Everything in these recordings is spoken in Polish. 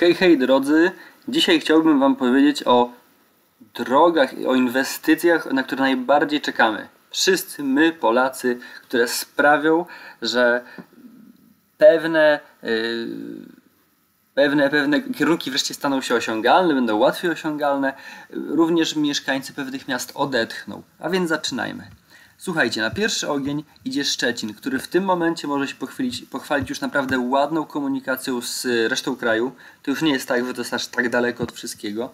Hej, hej drodzy, dzisiaj chciałbym Wam powiedzieć o drogach i o inwestycjach, na które najbardziej czekamy. Wszyscy my, Polacy, które sprawią, że pewne kierunki wreszcie staną się osiągalne, będą łatwiej osiągalne. Również mieszkańcy pewnych miast odetchną. A więc zaczynajmy. Słuchajcie, na pierwszy ogień idzie Szczecin, który w tym momencie może się pochwalić już naprawdę ładną komunikacją z resztą kraju. To już nie jest tak, że to jest aż tak daleko od wszystkiego.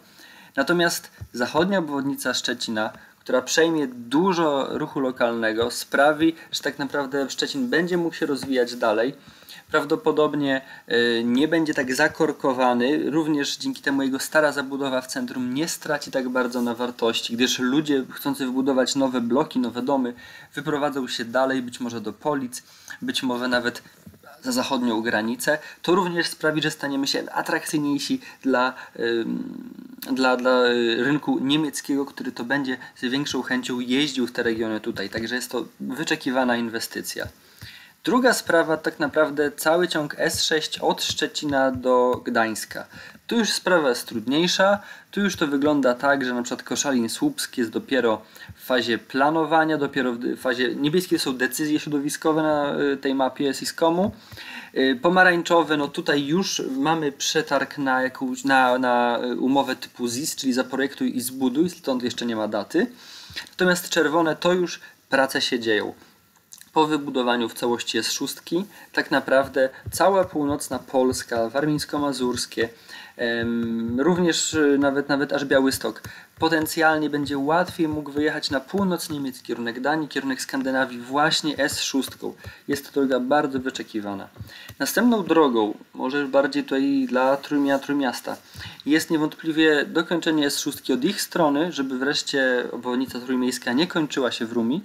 Natomiast zachodnia obwodnica Szczecina, która przejmie dużo ruchu lokalnego, sprawi, że tak naprawdę Szczecin będzie mógł się rozwijać dalej. Prawdopodobnie nie będzie tak zakorkowany, również dzięki temu jego stara zabudowa w centrum nie straci tak bardzo na wartości, gdyż ludzie chcący wybudować nowe bloki, nowe domy wyprowadzą się dalej, być może do Polic, być może nawet za zachodnią granicę. To również sprawi, że staniemy się atrakcyjniejsi dla rynku niemieckiego, który to będzie z większą chęcią jeździł w te regiony tutaj. Także jest to wyczekiwana inwestycja. Druga sprawa, tak naprawdę cały ciąg S6 od Szczecina do Gdańska. Tu już sprawa jest trudniejsza, tu już to wygląda tak, że na przykład Koszalin-Słupsk jest dopiero w fazie planowania, dopiero w fazie niebieskiej są decyzje środowiskowe na tej mapie SISKOM-u. Pomarańczowe, no tutaj już mamy przetarg na jakąś, na umowę typu ZIS, czyli zaprojektuj i zbuduj, stąd jeszcze nie ma daty. Natomiast czerwone to już prace się dzieją. Po wybudowaniu w całości jest szóstki, tak naprawdę cała północna Polska, warmińsko-mazurskie, również nawet aż Białystok. Potencjalnie będzie łatwiej mógł wyjechać na północ Niemiec, kierunek Danii, kierunek Skandynawii właśnie S6. Jest to droga bardzo wyczekiwana. Następną drogą, może bardziej tutaj dla Trójmiasta, jest niewątpliwie dokończenie S6 od ich strony, żeby wreszcie obwodnica trójmiejska nie kończyła się w Rumi.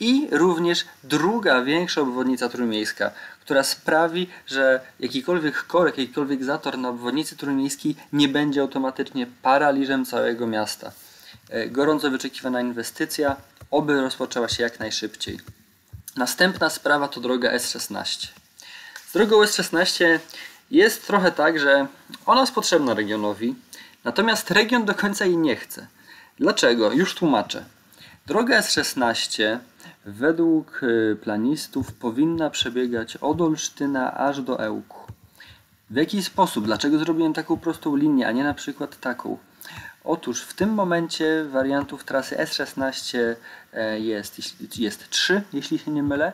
I również druga, większa obwodnica trójmiejska, która sprawi, że jakikolwiek korek, jakikolwiek zator na obwodnicy trójmiejskiej nie będzie automatycznie paraliżem całego miasta. Gorąco wyczekiwana inwestycja, oby rozpoczęła się jak najszybciej. Następna sprawa to droga S16. Z drogą S16 jest trochę tak, że ona jest potrzebna regionowi, natomiast region do końca jej nie chce. Dlaczego? Już tłumaczę. Droga S16 według planistów powinna przebiegać od Olsztyna aż do Ełku. W jaki sposób? Dlaczego zrobiłem taką prostą linię, a nie na przykład taką? Otóż w tym momencie wariantów trasy S16 jest 3, jeśli się nie mylę.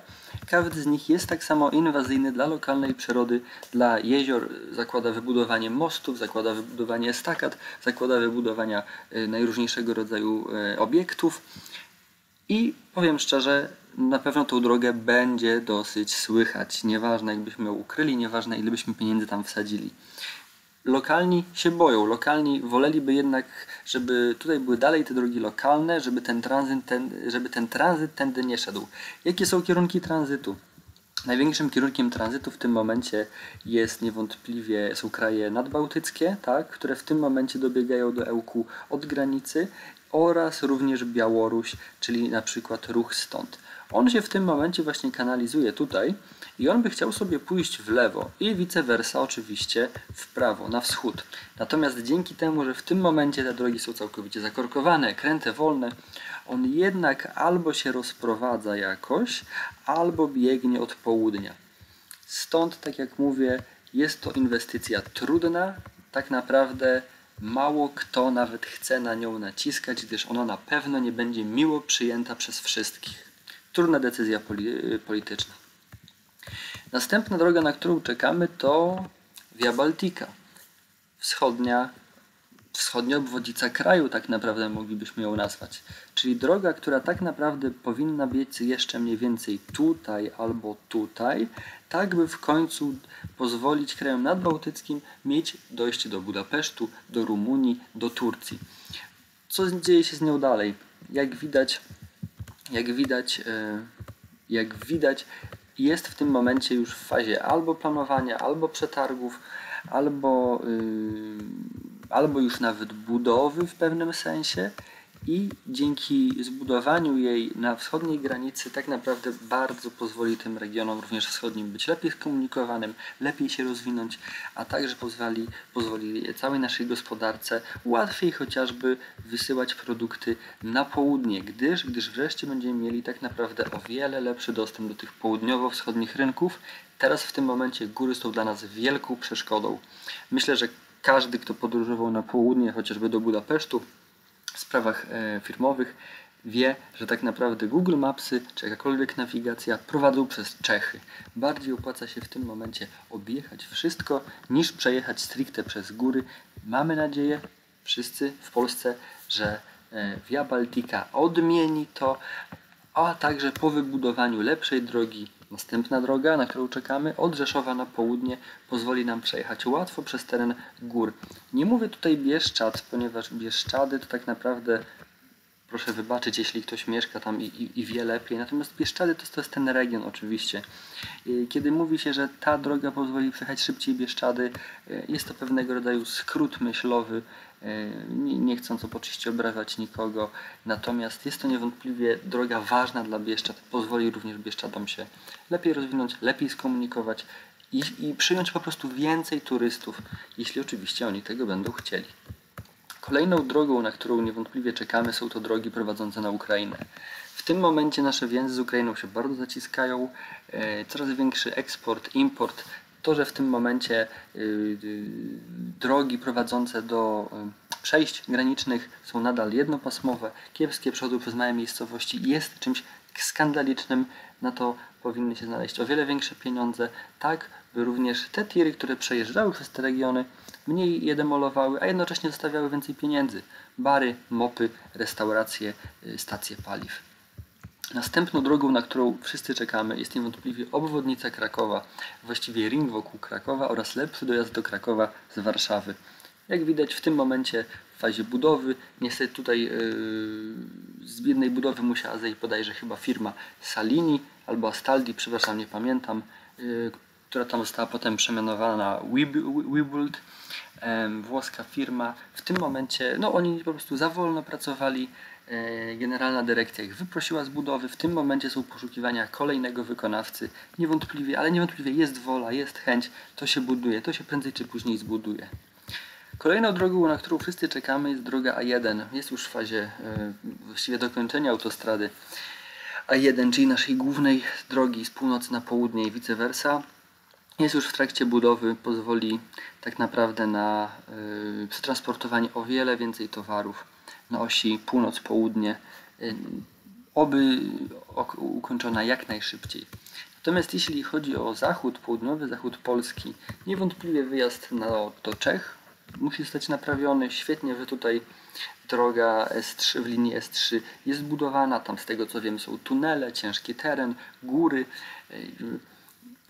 Każdy z nich jest tak samo inwazyjny dla lokalnej przyrody, dla jezior. Zakłada wybudowanie mostów, zakłada wybudowanie estakad, zakłada wybudowanie najróżniejszego rodzaju obiektów. I powiem szczerze, na pewno tą drogę będzie dosyć słychać. Nieważne jakbyśmy ją ukryli, nieważne ile byśmy pieniędzy tam wsadzili. Lokalni się boją, lokalni woleliby jednak, żeby tutaj były dalej te drogi lokalne, żeby ten tranzyt tędy nie szedł. Jakie są kierunki tranzytu? Największym kierunkiem tranzytu w tym momencie jest niewątpliwie, są kraje nadbałtyckie, tak, które w tym momencie dobiegają do Ełku od granicy oraz również Białoruś, czyli na przykład ruch stąd. On się w tym momencie właśnie kanalizuje tutaj i on by chciał sobie pójść w lewo i vice versa oczywiście w prawo, na wschód. Natomiast dzięki temu, że w tym momencie te drogi są całkowicie zakorkowane, kręte, wolne, on jednak albo się rozprowadza jakoś, albo biegnie od południa. Stąd, tak jak mówię, jest to inwestycja trudna, tak naprawdę mało kto nawet chce na nią naciskać, gdyż ona na pewno nie będzie miło przyjęta przez wszystkich. Trudna decyzja polityczna. Następna droga, na którą czekamy, to Via Baltica. Wschodnia obwodzica kraju, tak naprawdę moglibyśmy ją nazwać. Czyli droga, która tak naprawdę powinna biec jeszcze mniej więcej tutaj albo tutaj, tak by w końcu pozwolić krajom nadbałtyckim mieć dojście do Budapesztu, do Rumunii, do Turcji. Co dzieje się z nią dalej? Jak widać, jest w tym momencie już w fazie albo planowania, albo przetargów, albo już nawet budowy w pewnym sensie i dzięki zbudowaniu jej na wschodniej granicy tak naprawdę bardzo pozwoli tym regionom, również wschodnim, być lepiej skomunikowanym, lepiej się rozwinąć, a także pozwoli całej naszej gospodarce łatwiej chociażby wysyłać produkty na południe, gdyż wreszcie będziemy mieli tak naprawdę o wiele lepszy dostęp do tych południowo-wschodnich rynków. Teraz w tym momencie góry są dla nas wielką przeszkodą. Myślę, że każdy, kto podróżował na południe, chociażby do Budapesztu, w sprawach firmowych, wie, że tak naprawdę Google Mapsy czy jakakolwiek nawigacja prowadzą przez Czechy. Bardziej opłaca się w tym momencie objechać wszystko, niż przejechać stricte przez góry. Mamy nadzieję, wszyscy w Polsce, że Via Baltica odmieni to, a także po wybudowaniu lepszej drogi następna droga, na którą czekamy, od Rzeszowa na południe, pozwoli nam przejechać łatwo przez teren gór. Nie mówię tutaj Bieszczad, ponieważ Bieszczady to tak naprawdę, proszę wybaczyć, jeśli ktoś mieszka tam i wie lepiej, natomiast Bieszczady to jest ten region oczywiście. Kiedy mówi się, że ta droga pozwoli przejechać szybciej Bieszczady, jest to pewnego rodzaju skrót myślowy, nie chcąc oczywiście obrażać nikogo, natomiast jest to niewątpliwie droga ważna dla Bieszczad, pozwoli również Bieszczadom się lepiej rozwinąć, lepiej skomunikować i przyjąć po prostu więcej turystów, jeśli oczywiście oni tego będą chcieli. Kolejną drogą, na którą niewątpliwie czekamy, są to drogi prowadzące na Ukrainę. W tym momencie nasze więzy z Ukrainą się bardzo zaciskają, coraz większy eksport, import. To, że w tym momencie drogi prowadzące do przejść granicznych są nadal jednopasmowe, kiepskie przodu przez małe miejscowości, jest czymś skandalicznym. Na to powinny się znaleźć o wiele większe pieniądze, tak by również te tiry, które przejeżdżały przez te regiony, mniej je demolowały, a jednocześnie zostawiały więcej pieniędzy. Bary, mopy, restauracje, stacje paliw. Następną drogą, na którą wszyscy czekamy, jest niewątpliwie obwodnica Krakowa, właściwie ring wokół Krakowa oraz lepszy dojazd do Krakowa z Warszawy. Jak widać, w tym momencie w fazie budowy, niestety tutaj z biednej budowy musiała zejść bodajże chyba firma Salini albo Astaldi, przepraszam, nie pamiętam, która tam została potem przemianowana na Webuild, włoska firma. W tym momencie no, oni po prostu za wolno pracowali, generalna dyrekcja ich wyprosiła z budowy, w tym momencie są poszukiwania kolejnego wykonawcy, niewątpliwie jest wola, jest chęć, to się buduje, to się prędzej czy później zbuduje. Kolejną drogą, na którą wszyscy czekamy, jest droga A1, jest już w fazie właściwie dokończenia autostrady A1, czyli naszej głównej drogi z północy na południe i vice versa. Jest już w trakcie budowy, pozwoli tak naprawdę na przetransportowanie o wiele więcej towarów na osi północ-południe, oby ukończona jak najszybciej. Natomiast jeśli chodzi o zachód, południowy zachód Polski, niewątpliwie wyjazd do Czech musi zostać naprawiony. Świetnie, że tutaj droga S3 w linii S3 jest budowana, tam z tego co wiem są tunele, ciężki teren, góry.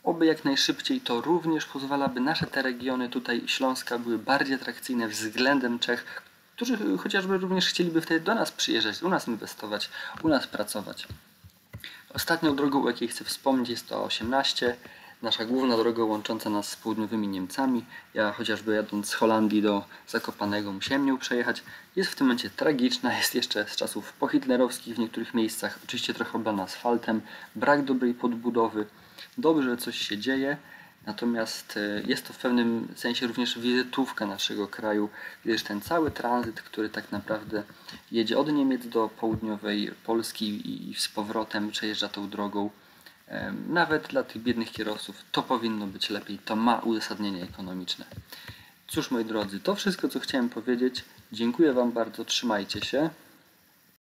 Oby jak najszybciej, to również pozwala, by nasze te regiony tutaj Śląska były bardziej atrakcyjne względem Czech, którzy chociażby również chcieliby wtedy do nas przyjeżdżać, u nas inwestować, u nas pracować. Ostatnią drogą, o jakiej chcę wspomnieć, jest to A18, nasza główna droga łącząca nas z południowymi Niemcami. Ja chociażby jadąc z Holandii do Zakopanego musiałem nią przejechać. Jest w tym momencie tragiczna, jest jeszcze z czasów pohitlerowskich w niektórych miejscach, oczywiście trochę oblana asfaltem, brak dobrej podbudowy. Dobrze, że coś się dzieje, natomiast jest to w pewnym sensie również wizytówka naszego kraju, gdyż ten cały tranzyt, który tak naprawdę jedzie od Niemiec do południowej Polski i z powrotem przejeżdża tą drogą, nawet dla tych biednych kierowców to powinno być lepiej, to ma uzasadnienie ekonomiczne. Cóż moi drodzy, to wszystko co chciałem powiedzieć, dziękuję Wam bardzo, trzymajcie się.